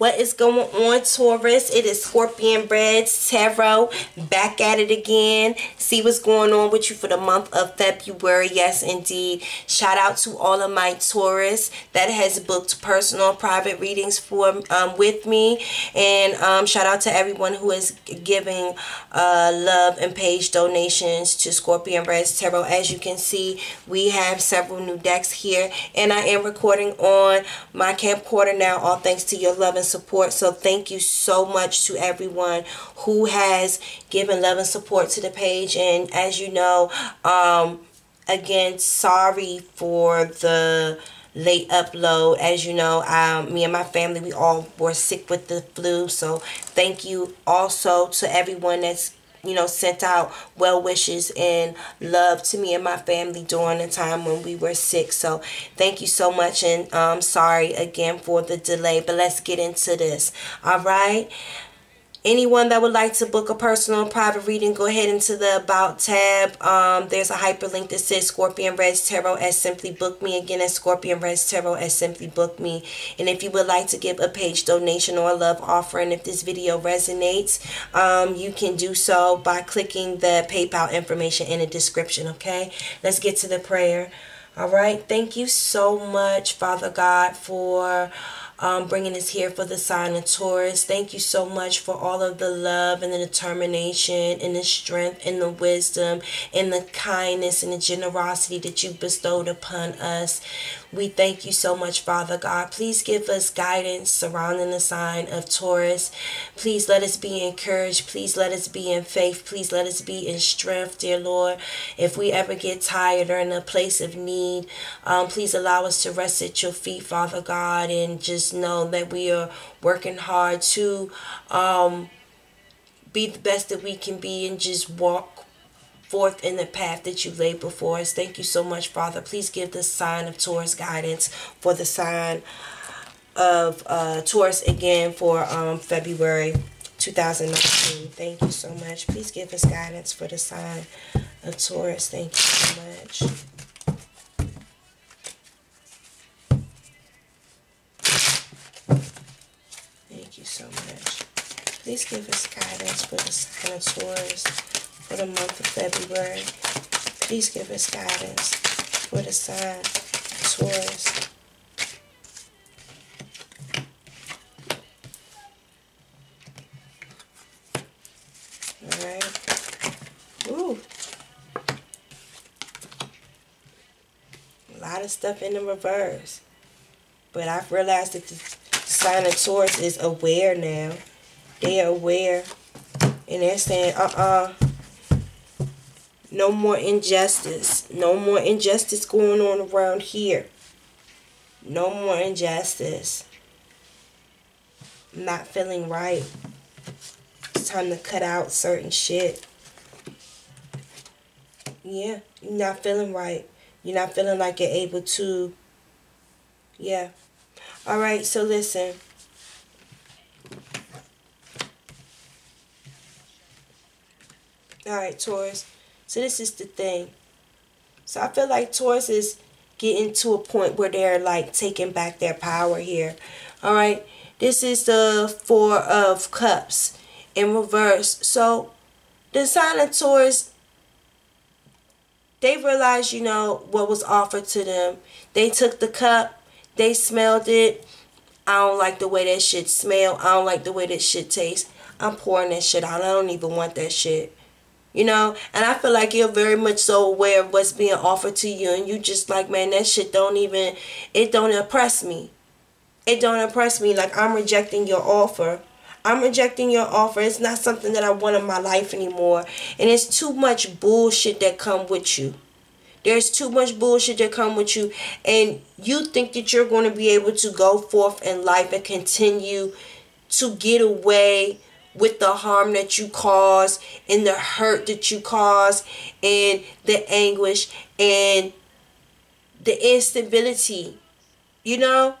What is going on, Taurus? It is ScorpionReddz Tarot back at it again. See what's going on with you for the month of February. Yes, indeed. Shout out to all of my Taurus that has booked personal private readings for with me, and shout out to everyone who is giving love and page donations to ScorpionReddz Tarot. As you can see, we have several new decks here, and I am recording on my camcorder now, all thanks to your love and support. So thank you so much to everyone who has given love and support to the page. And as you know, again, sorry for the late upload. As you know, me and my family, we all were sick with the flu. So thank you also to everyone that's, you know, sent out well wishes and love to me and my family during the time when we were sick. So thank you so much, and sorry again for the delay, but let's get into this. All right. Anyone that would like to book a personal private reading, go ahead into the About tab. There's a hyperlink that says ScorpionReddz Tarot as Simply Book Me. Again, that's ScorpionReddz Tarot as Simply Book Me. And if you would like to give a page donation or a love offering, if this video resonates, you can do so by clicking the PayPal information in the description, okay? Let's get to the prayer. All right. Thank you so much, Father God, for bringing us here for the sign of Taurus. Thank you so much for all of the love and the determination and the strength and the wisdom and the kindness and the generosity that you bestowed upon us. We thank you so much, Father God. Please give us guidance surrounding the sign of Taurus. Please let us be encouraged. Please let us be in faith. Please let us be in strength, dear Lord. If we ever get tired or in a place of need, please allow us to rest at your feet, Father God, and just know that we are working hard to be the best that we can be and just walk forth in the path that you laid before us. Thank you so much, Father. Please give the sign of Taurus guidance for the sign of Taurus again for February 2019. Thank you so much. Please give us guidance for the sign of Taurus. Thank you so much. Please give us guidance for the sign of Taurus for the month of February. Please give us guidance for the sign of Taurus. All right. Ooh. A lot of stuff in the reverse. But I've realized that the sign of Taurus is aware now. They are aware, and they're saying, no more injustice. No more injustice going on around here. No more injustice. I'm not feeling right. It's time to cut out certain shit. Yeah, you're not feeling right. You're not feeling like you're able to. Yeah. All right, so listen. Alright, Taurus, so this is the thing. So I feel like Taurus is getting to a point where they're like taking back their power here. Alright, this is the Four of Cups in reverse. So the sign of Taurus, they realized, you know, what was offered to them. They took the cup, they smelled it. I don't like the way that shit smell. I don't like the way that shit tastes. I'm pouring that shit out. I don't even want that shit. You know, and I feel like you're very much so aware of what's being offered to you, and you just like, man, that shit don't even, it don't impress me. It don't impress me. Like, I'm rejecting your offer. I'm rejecting your offer. It's not something that I want in my life anymore. And it's too much bullshit that come with you. There's too much bullshit that come with you, and you think that you're going to be able to go forth in life and continue to get away with the harm that you cause and the hurt that you cause and the anguish and the instability. You know,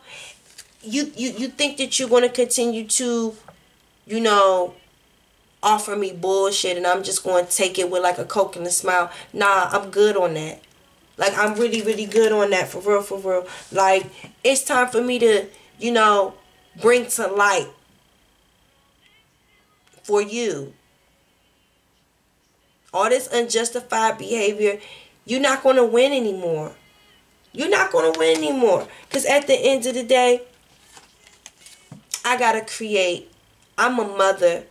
you think that you're going to continue to, you know, offer me bullshit and I'm just going to take it with like a Coke and a smile. Nah, I'm good on that. Like, I'm really, really good on that, for real, for real. Like, it's time for me to, you know, bring to light for you. All this unjustified behavior, you're not going to win anymore. You're not going to win anymore. Because at the end of the day, I got to create. I'm a mother.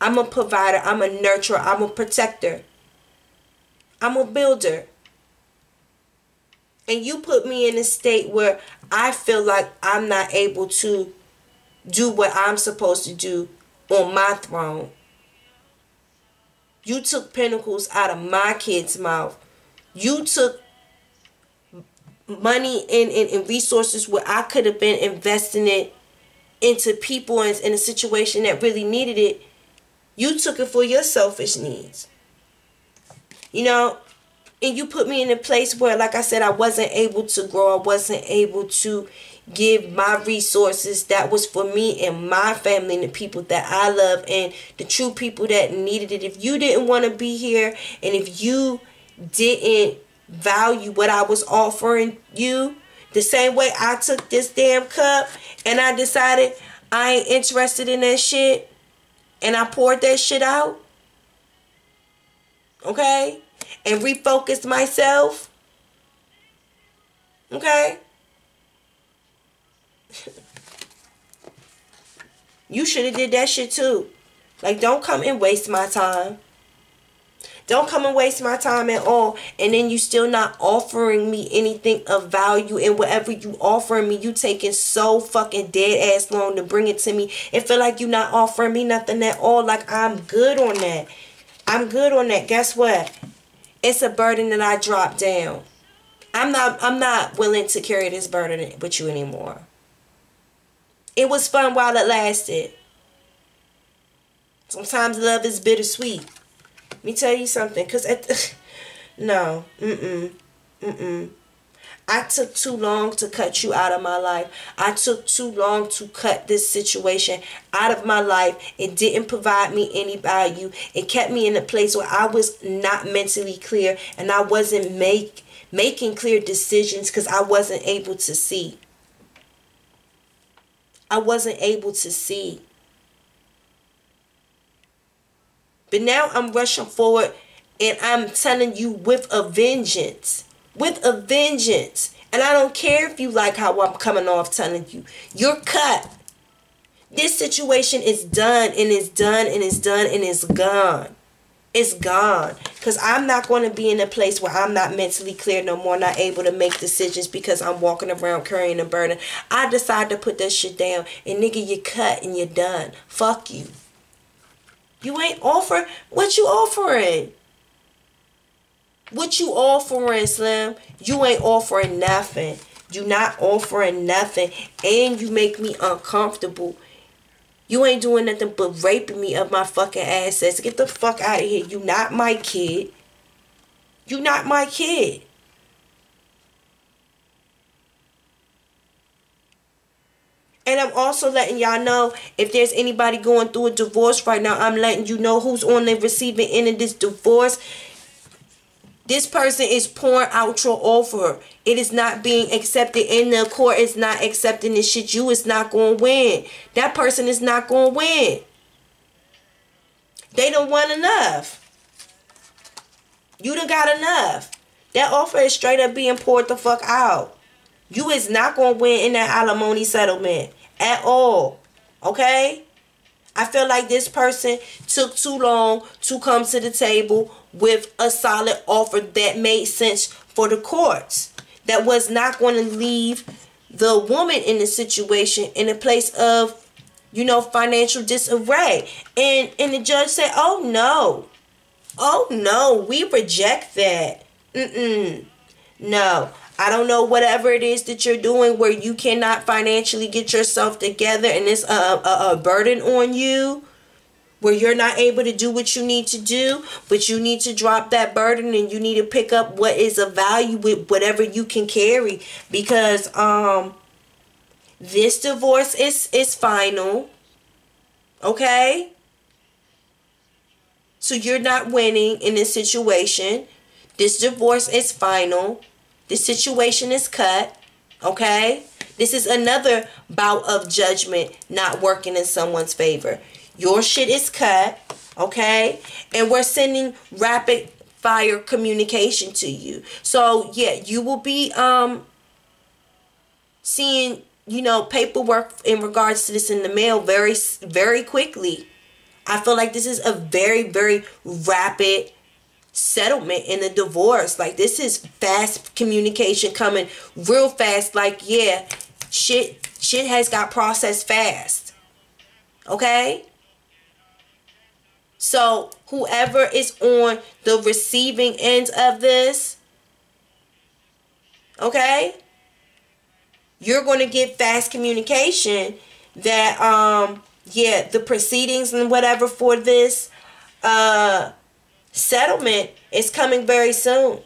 I'm a provider. I'm a nurturer. I'm a protector. I'm a builder. And you put me in a state where I feel like I'm not able to do what I'm supposed to do on my throne. You took pentacles out of my kid's mouth. You took money and resources where I could have been investing it into people and in a situation that really needed it. You took it for your selfish needs. You know, and you put me in a place where, like I said, I wasn't able to grow. I wasn't able to give my resources that was for me and my family and the people that I love and the true people that needed it. If you didn't want to be here and if you didn't value what I was offering you, the same way I took this damn cup and I decided I ain't interested in that shit and I poured that shit out, okay, and refocused myself, okay, you should have did that shit too. Like, don't come and waste my time. Don't come and waste my time at all. And then you still not offering me anything of value. And whatever you offering me, you taking so fucking dead ass long to bring it to me. It feel like you not offering me nothing at all. Like, I'm good on that. I'm good on that. Guess what? It's a burden that I drop down. I'm not willing to carry this burden with you anymore. It was fun while it lasted. Sometimes love is bittersweet. Let me tell you something, because at the, no, I took too long to cut you out of my life. I took too long to cut this situation out of my life. It didn't provide me any value. It kept me in a place where I was not mentally clear, and I wasn't making clear decisions because I wasn't able to see. I wasn't able to see. But now I'm rushing forward and I'm telling you with a vengeance. With a vengeance. And I don't care if you like how I'm coming off telling you. You're cut. This situation is done and it's done and it's done and it's gone. It's gone. Because I'm not going to be in a place where I'm not mentally clear no more. Not able to make decisions because I'm walking around carrying a burden. I decide to put that shit down. And nigga, you're cut and you're done. Fuck you. You ain't offering. What you offering? What you offering, Slim? You ain't offering nothing. You not offering nothing. And you make me uncomfortable. You ain't doing nothing but raping me of my fucking assets. Get the fuck out of here. You not my kid. You not my kid. And I'm also letting y'all know, if there's anybody going through a divorce right now, I'm letting you know who's on the receiving end of this divorce. This person is pouring out your offer. It is not being accepted in the court. It's not accepting this shit. You is not going to win. That person is not going to win. They done won enough. You done got enough. That offer is straight up being poured the fuck out. You is not going to win in that alimony settlement at all, okay? I feel like this person took too long to come to the table with a solid offer that made sense for the courts, that was not going to leave the woman in the situation in a place of, you know, financial disarray. And the judge said, oh, no. Oh, no, we reject that. No. I don't know, whatever it is that you're doing where you cannot financially get yourself together and it's a burden on you, where you're not able to do what you need to do, but you need to drop that burden and you need to pick up what is of value with whatever you can carry, because this divorce is final, okay? So you're not winning in this situation. This divorce is final. The situation is cut, okay? This is another bout of judgment not working in someone's favor. Your shit is cut, okay? And we're sending rapid fire communication to you. So, yeah, you will be seeing, you know, paperwork in regards to this in the mail very, very quickly. I feel like this is a very, very rapid settlement in the divorce. Like, this is fast communication coming real fast. Like, yeah, shit has got processed fast. Okay? So, whoever is on the receiving end of this, okay, you're going to get fast communication that, yeah, the proceedings and whatever for this settlement is coming very soon,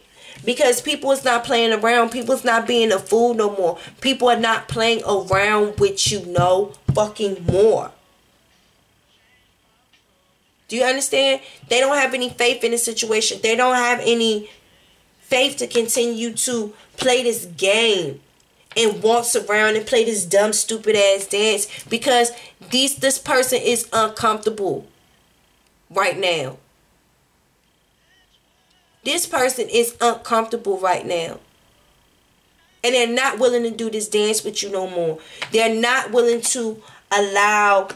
because people is not playing around. People is not being a fool no more. People are not playing around with you no fucking more. Do you understand? They don't have any faith in the situation. They don't have any faith to continue to play this game and waltz around and play this dumb, stupid ass dance, because this person is uncomfortable right now. This person is uncomfortable right now. And they're not willing to do this dance with you no more. They're not willing to allow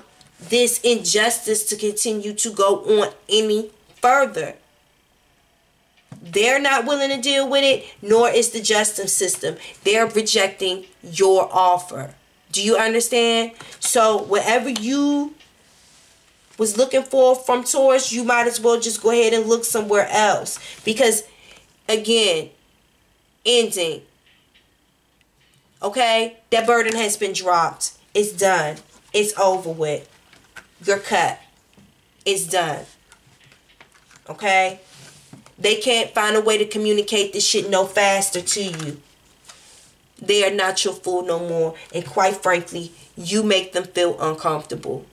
this injustice to continue to go on any further. They're not willing to deal with it, nor is the justice system. They're rejecting your offer. Do you understand? So whatever you was looking for from Taurus, you might as well just go ahead and look somewhere else. Because, again, ending. Okay? That burden has been dropped. It's done. It's over with. You're cut. It's done. Okay? They can't find a way to communicate this shit no faster to you. They are not your fool no more. And quite frankly, you make them feel uncomfortable.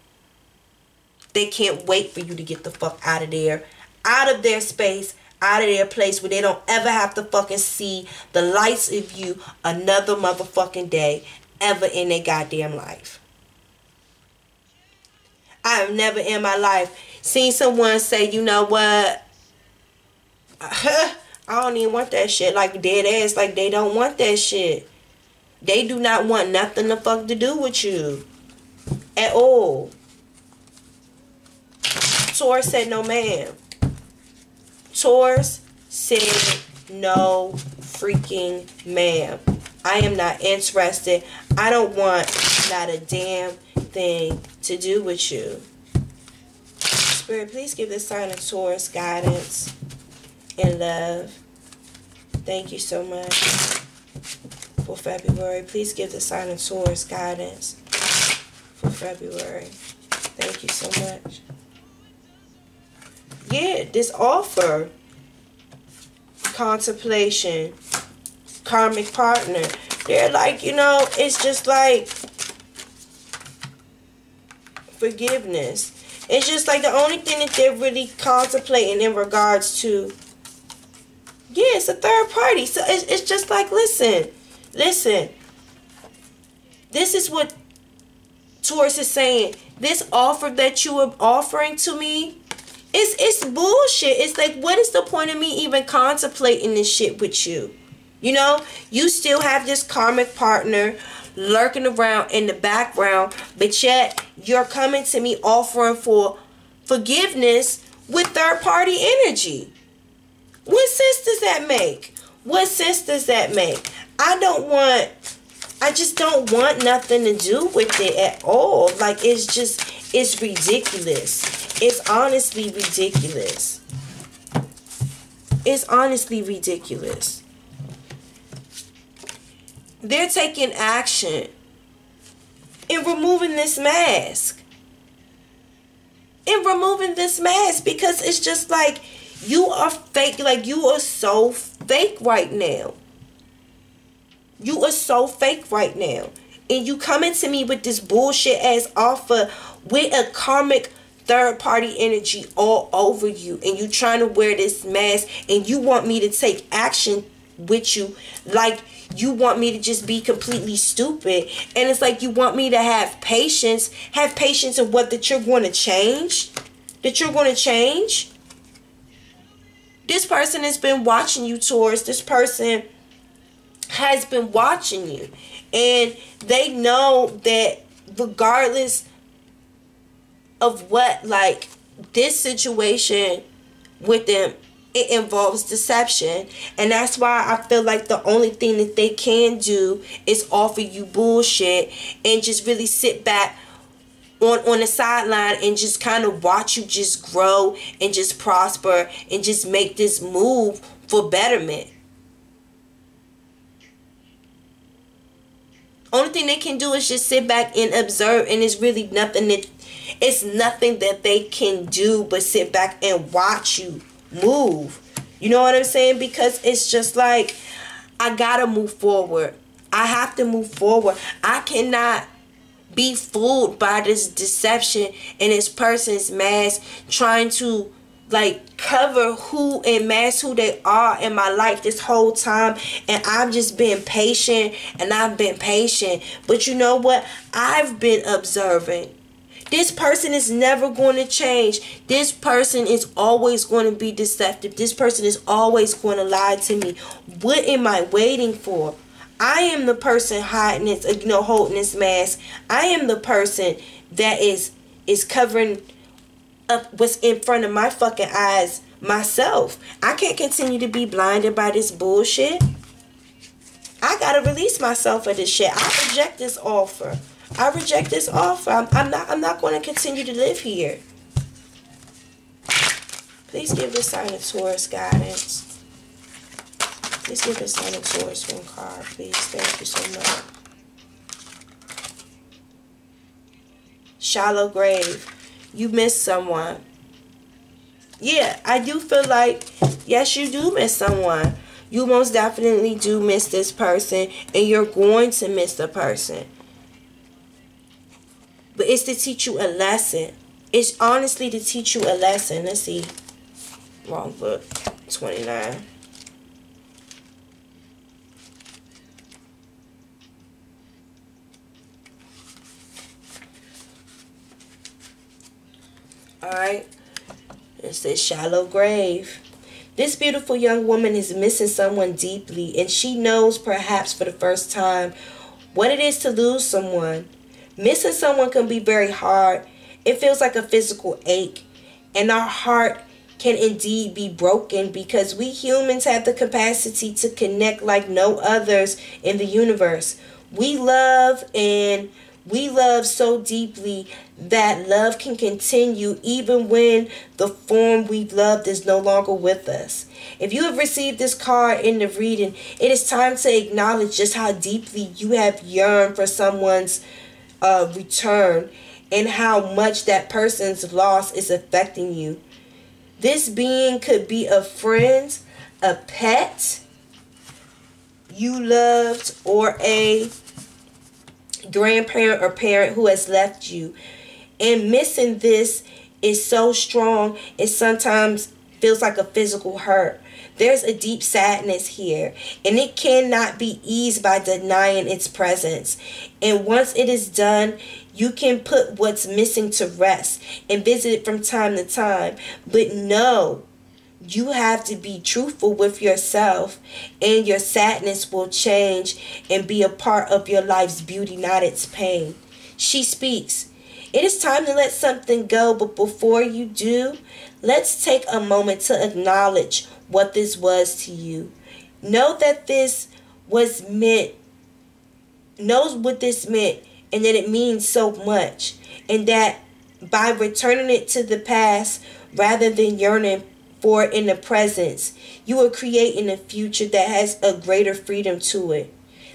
They can't wait for you to get the fuck out of there. Out of their space. Out of their place where they don't ever have to fucking see the lights of you another motherfucking day ever in their goddamn life. I have never in my life seen someone say, you know what? I don't even want that shit. Like, dead ass. Like, they don't want that shit. They do not want nothing the fuck to do with you. At all. Taurus said no, ma'am. Taurus said no freaking ma'am. I am not interested. I don't want not a damn thing to do with you. Spirit, please give this sign of Taurus guidance and love. Thank you so much for February. Please give the sign of Taurus guidance for February. Thank you so much. Yeah, this offer, contemplation, karmic partner, they're like, you know, it's just like forgiveness. It's just like the only thing that they're really contemplating in regards to, yeah, it's a third party. So it's just like, listen, this is what Taurus is saying. This offer that you are offering to me, It's bullshit. It's like, what is the point of me even contemplating this shit with you? You know, you still have this karmic partner lurking around in the background, but yet you're coming to me offering for forgiveness with third party energy. What sense does that make? What sense does that make? I just don't want nothing to do with it at all. Like, it's just, it's ridiculous. It's honestly ridiculous. It's honestly ridiculous. They're taking action in removing this mask. In removing this mask, because it's just like, you are fake. Like, you are so fake right now. You are so fake right now. And you coming to me with this bullshit ass offer with a karmic third party energy all over you. And you trying to wear this mask. And you want me to take action with you like you want me to just be completely stupid. And it's like you want me to have patience in what that you're going to change, that you're going to change. This person has been watching you, Taurus. This person has been watching you. And they know that regardless of what, like, this situation with them, it involves deception. And that's why I feel like the only thing that they can do is offer you bullshit and just really sit back on the sideline and just kind of watch you just grow and just prosper and just make this move for betterment. Only thing they can do is just sit back and observe, and it's really nothing that, it's nothing that they can do but sit back and watch you move. You know what I'm saying? Because it's just like, I gotta move forward. I have to move forward. I cannot be fooled by this deception and this person's mask trying to, like, cover who and mask who they are in my life this whole time. And I've just been patient, and I've been patient. But you know what? I've been observing. This person is never going to change. This person is always going to be deceptive. This person is always going to lie to me. What am I waiting for? I am the person hiding this, you know, holding this mask. I am the person that is covering up what's in front of my fucking eyes myself. I can't continue to be blinded by this bullshit. I gotta release myself of this shit. I reject this offer. I reject this offer. I'm not going to continue to live here. Please give this sign of Taurus guidance. Please give this sign of Taurus one card, please. Thank you so much. Shallow grave. You miss someone. Yeah, I do feel like, yes, you do miss someone. You most definitely do miss this person, and you're going to miss the person. But it's to teach you a lesson. It's honestly to teach you a lesson. Let's see. Wrong book. 29. Alright. It says shallow grave. This beautiful young woman is missing someone deeply, and she knows, perhaps for the first time, what it is to lose someone. Missing someone can be very hard. It feels like a physical ache, and our heart can indeed be broken, because we humans have the capacity to connect like no others in the universe. We love, and we love so deeply that love can continue even when the form we've loved is no longer with us. If you have received this card in the reading, it is time to acknowledge just how deeply you have yearned for someone's return, and how much that person's loss is affecting you. This being could be a friend, a pet you loved, or a grandparent or parent who has left you. And missing this is so strong, it sometimes feels like a physical hurt. There's a deep sadness here, and it cannot be eased by denying its presence. And once it is done, you can put what's missing to rest and visit it from time to time. But no, you have to be truthful with yourself, and your sadness will change and be a part of your life's beauty, not its pain. She speaks. It is time to let something go, but before you do, let's take a moment to acknowledge what this was to you. Know that this was meant, knows what this meant, and that it means so much, and that by returning it to the past rather than yearning for it in the present, you are creating a future that has a greater freedom to it.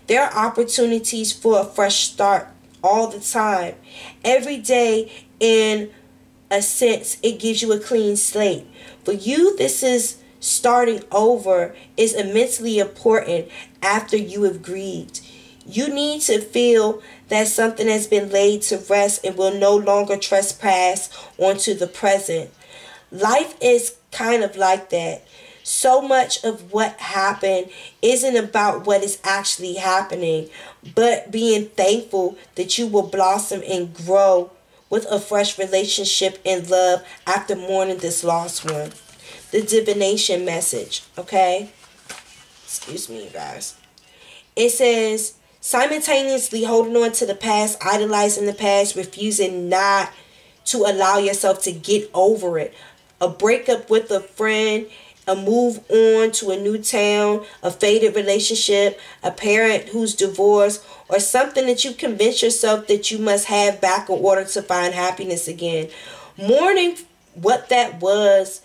There are opportunities for a fresh start all the time. Every day, in a sense, it gives you a clean slate. For you, this is starting over is immensely important after you have grieved. You need to feel that something has been laid to rest and will no longer trespass onto the present. Life is kind of like that. so much of what happened isn't about what is actually happening, but being thankful that you will blossom and grow with a fresh relationship and love after mourning this lost one. The divination message, okay? Excuse me, you guys. It says, simultaneously holding on to the past, idolizing the past, refusing not to allow yourself to get over it. A breakup with a friend, a move on to a new town, a faded relationship, a parent who's divorced, or something that you convince yourself that you must have back in order to find happiness again. Mourning what that was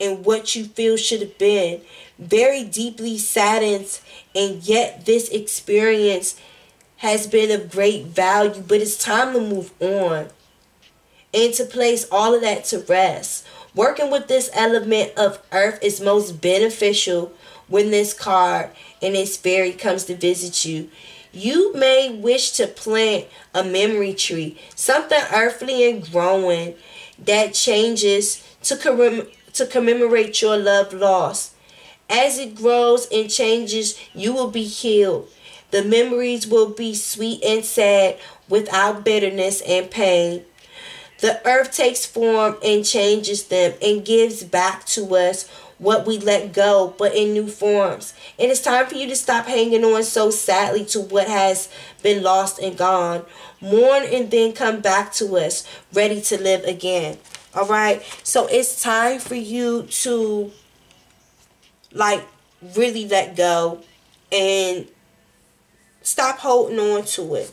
and what you feel should have been. Very deeply saddens, and yet this experience has been of great value, but it's time to move on and to place all of that to rest. Working with this element of earth is most beneficial when this card and its fairy comes to visit you. You may wish to plant a memory tree, something earthly and growing that changes to commemorate your loved loss. As it grows and changes, you will be healed. The memories will be sweet and sad without bitterness and pain. The earth takes form and changes them and gives back to us what we let go, but in new forms. And it's time for you to stop hanging on so sadly to what has been lost and gone. Mourn and then come back to us, ready to live again. All right? So it's time for you to, like, really let go and stop holding on to it.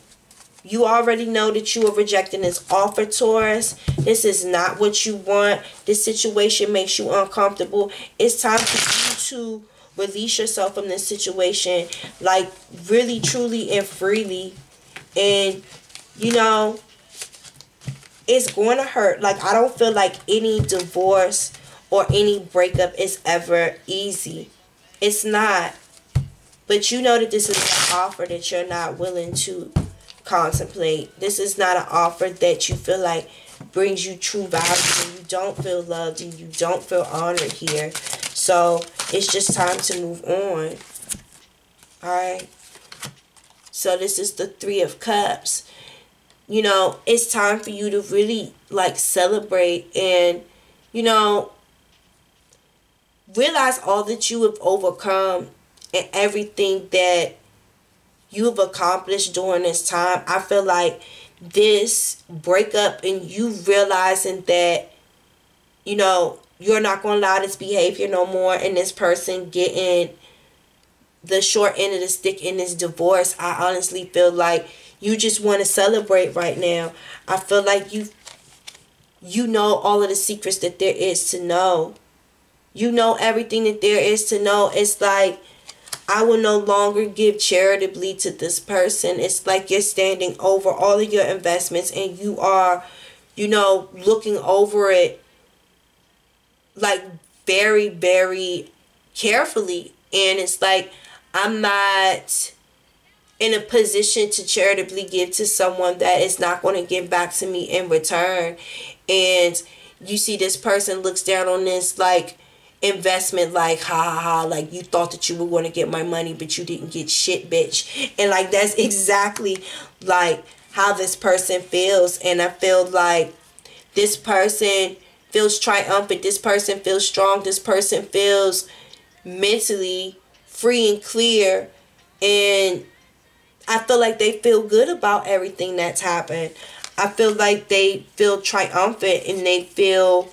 You already know that you are rejecting this offer, Taurus. This is not what you want. This situation makes you uncomfortable. It's time for you to release yourself from this situation, like, really, truly, and freely. And, you know, it's going to hurt. Like, I don't feel like any divorce or any breakup is ever easy. It's not. But you know that this is an offer that you're not willing to contemplate. This is not an offer that you feel like brings you true value, and you don't feel loved, and you don't feel honored here. So it's just time to move on. Alright. So this is the Three of Cups. You know, it's time for you to really, like, celebrate and, you know, realize all that you have overcome and everything that you've accomplished during this time. I feel like this breakup and you realizing that, you know, you're not going to allow this behavior no more, and this person getting the short end of the stick in this divorce, I honestly feel like you just want to celebrate right now. I feel like you know all of the secrets that there is to know. You know everything that there is to know. It's like, I will no longer give charitably to this person. It's like you're standing over all of your investments and you are, you know, looking over it, like, very, very carefully. And it's like, I'm not in a position to charitably give to someone that is not going to give back to me in return. And you see this person looks down on this, like, investment, like, ha ha ha, like, you thought that you were going to get my money, but you didn't get shit, bitch. And, like, that's exactly, like, how this person feels. And I feel like this person feels triumphant, this person feels strong, this person feels mentally free and clear, and I feel like they feel good about everything that's happened. I feel like they feel triumphant, and they feel,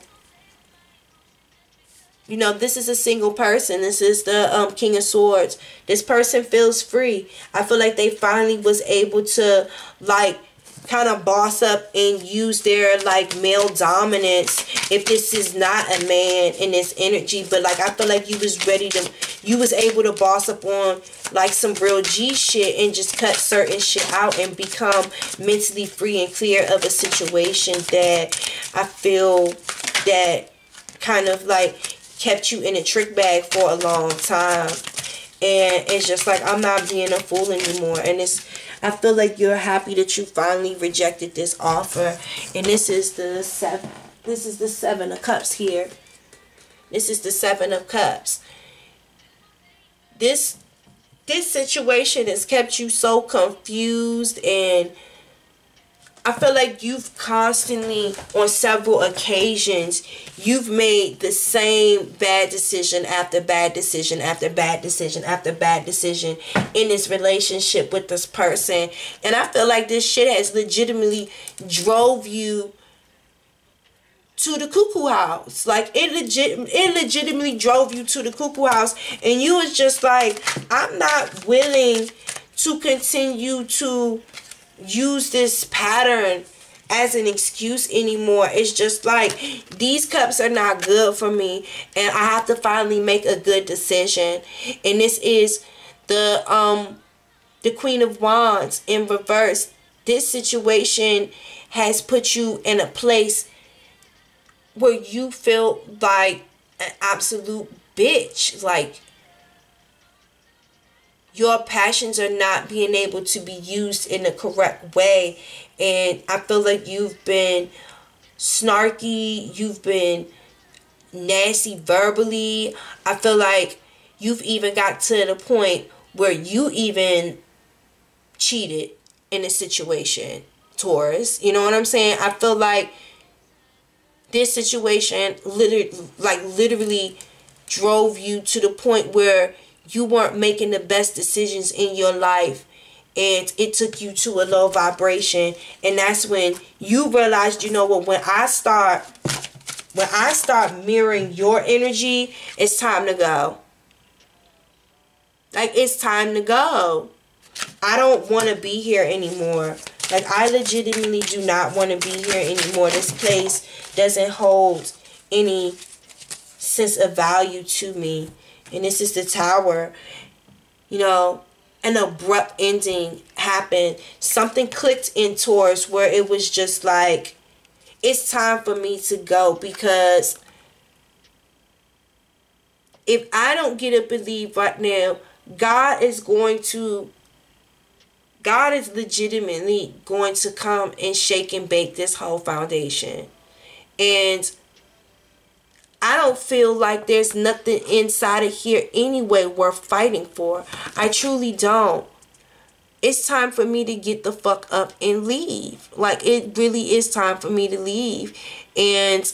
you know, this is a single person. This is the King of Swords. This person feels free. I feel like they finally was able to, like, kind of boss up and use their, like, male dominance. If this is not a man in this energy, but, like, I feel like you was ready to, you was able to boss up on, like, some real G shit and just cut certain shit out and become mentally free and clear of a situation that I feel that kind of, like, kept you in a trick bag for a long time. And it's just like, I'm not being a fool anymore. And it's, I feel like you're happy that you finally rejected this offer. And this is the Seven of Cups here. This is the Seven of Cups. This situation has kept you so confused, and I feel like you've constantly, on several occasions, you've made the same bad decision after bad decision after bad decision after bad decision in this relationship with this person. And I feel like this shit has legitimately drove you to the cuckoo house. Like, it legitimately drove you to the cuckoo house, and you was just like, I'm not willing to continue to use this pattern as an excuse anymore. It's just like, these cups are not good for me, and I have to finally make a good decision. And this is the Queen of Wands in reverse. This situation has put you in a place where you feel like an absolute bitch. Like, your passions are not being able to be used in the correct way. And I feel like you've been snarky. You've been nasty verbally. I feel like you've even got to the point where you even cheated in a situation, Taurus. You know what I'm saying? I feel like this situation literally drove you to the point where you weren't making the best decisions in your life, and it took you to a low vibration. And that's when you realized, you know what, when I start mirroring your energy, it's time to go. Like, it's time to go. I don't want to be here anymore. Like, I legitimately do not want to be here anymore. This place doesn't hold any sense of value to me. And this is the Tower. You know, an abrupt ending happened. Something clicked in Taurus where it was just like, it's time for me to go. Because if I don't get up and leave right now, God is legitimately going to come and shake and bake this whole foundation. And I don't feel like there's nothing inside of here anyway worth fighting for. I truly don't. It's time for me to get the fuck up and leave. Like, it really is time for me to leave and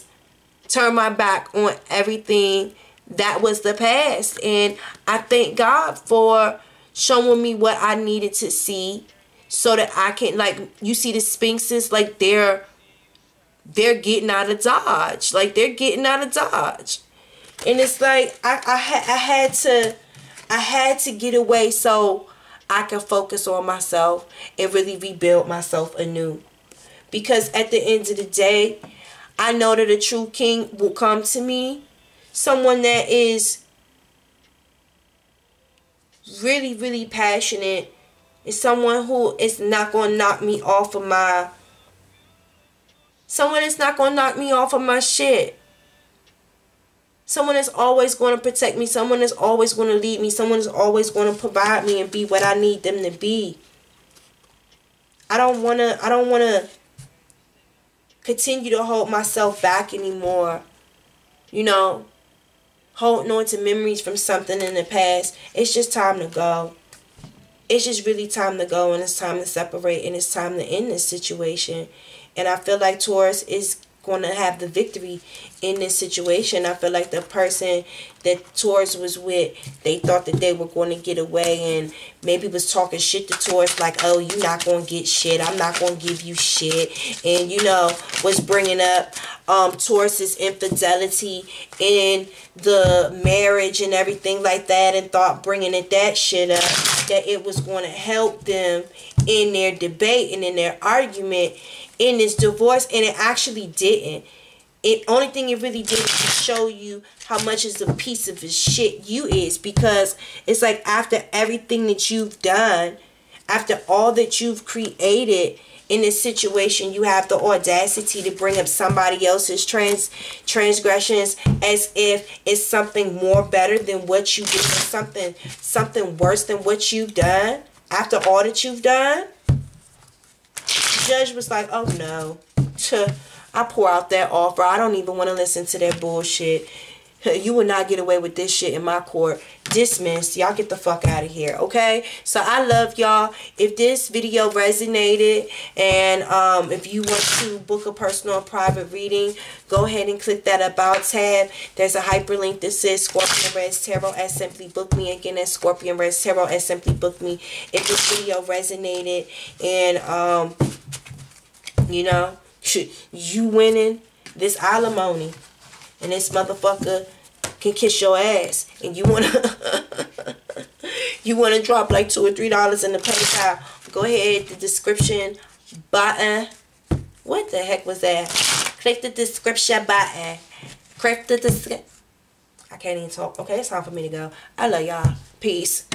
turn my back on everything that was the past. And I thank God for showing me what I needed to see so that I can, like, you see the Sphinxes, like, they're getting out of Dodge. Like, they're getting out of Dodge. And it's like, I had to get away so I could focus on myself and really rebuild myself anew. Because at the end of the day, I know that a true king will come to me. Someone that is really, really passionate. Is someone who is not going to knock me off of my... Someone that's not going to knock me off of my shit. Someone that's always going to protect me. Someone that's always going to lead me. Someone that's always going to provide me and be what I need them to be. I don't want to continue to hold myself back anymore. You know, holding on to memories from something in the past. It's just time to go. It's just really time to go, and it's time to separate, and it's time to end this situation. And I feel like Taurus is going to have the victory in this situation. I feel like the person that Taurus was with, they thought that they were going to get away, and maybe was talking shit to Taurus like, oh, you're not going to get shit. I'm not going to give you shit. And, you know, was bringing up Taurus's infidelity in the marriage and everything like that, and thought bringing it that shit up, that it was going to help them in their debate and in their argument in this divorce. And it actually didn't. It only thing it really did was to show you how much is a piece of shit you is. Because it's like, after everything that you've done, after all that you've created in this situation, you have the audacity to bring up somebody else's transgressions as if it's something more better than what you did, something worse than what you've done after all that you've done. Judge was like, oh no, I pour out that offer. I don't even want to listen to that bullshit. You will not get away with this shit in my court. Dismissed. Y'all get the fuck out of here, okay? So I love y'all. If this video resonated and if you want to book a personal or private reading, go ahead and click that About tab. There's a hyperlink that says ScorpionReddz Tarot and Simply Book Me. Again, that's ScorpionReddz Tarot and Simply Book Me. If this video resonated and, you know, you winning this alimony, and this motherfucker can kiss your ass, and you wanna you wanna drop like $2 or $3 in the PayPal, go ahead, the description button. What the heck was that? Click the description button. Click the description. I can't even talk. Okay, it's time for me to go. I love y'all. Peace.